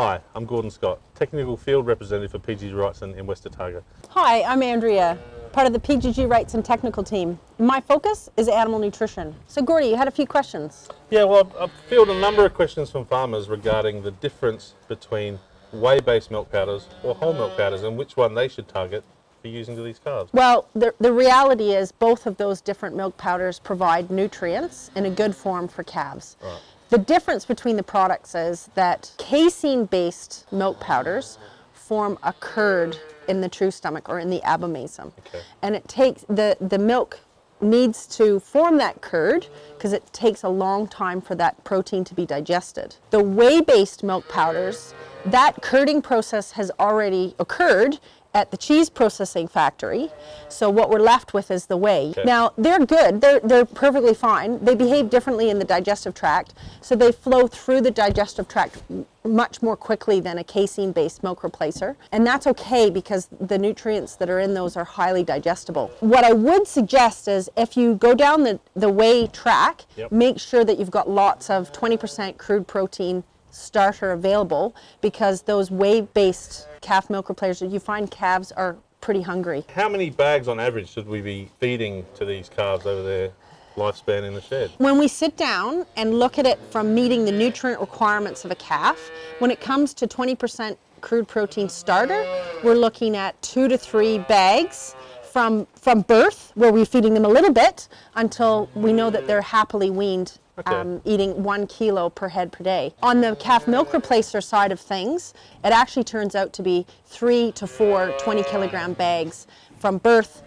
Hi, I'm Gordon Scott, Technical Field Representative for PGG Wrightson in West Otago. Hi, I'm Andrea, part of the PGG Wrightson technical team. My focus is animal nutrition. So Gordy, you had a few questions. Yeah, well, I've fielded a number of questions from farmers regarding the difference between whey-based milk powders or whole milk powders and which one they should target for using to these calves. Well, the reality is both of those different milk powders provide nutrients in a good form for calves. Right. The difference between the products is that casein-based milk powders form a curd in the true stomach or in the abomasum. Okay. And it takes, the milk needs to form that curd because it takes a long time for that protein to be digested. The whey-based milk powders, that curding process has already occurred at the cheese processing factory, so what we're left with is the whey. Okay. Now, they're good, they're perfectly fine. They behave differently in the digestive tract, so they flow through the digestive tract much more quickly than a casein-based milk replacer, and that's okay because the nutrients that are in those are highly digestible. What I would suggest is if you go down the whey track, yep, make sure that you've got lots of 20% crude protein starter available, because those whey-based calf milk replacers, you find calves are pretty hungry. How many bags on average should we be feeding to these calves over their lifespan in the shed? When we sit down and look at it from meeting the nutrient requirements of a calf, when it comes to 20% crude protein starter, we're looking at 2 to 3 bags from birth, where we're feeding them a little bit, until we know that they're happily weaned. Okay. Eating 1 kilo per head per day. On the calf milk replacer side of things, it actually turns out to be 3 to 4 20-kilogram bags from birth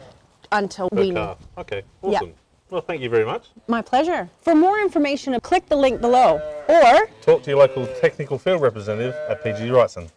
until weaning. Okay, awesome. Yep. Well, thank you very much. My pleasure. For more information, click the link below or talk to your local technical field representative at PGG Wrightson.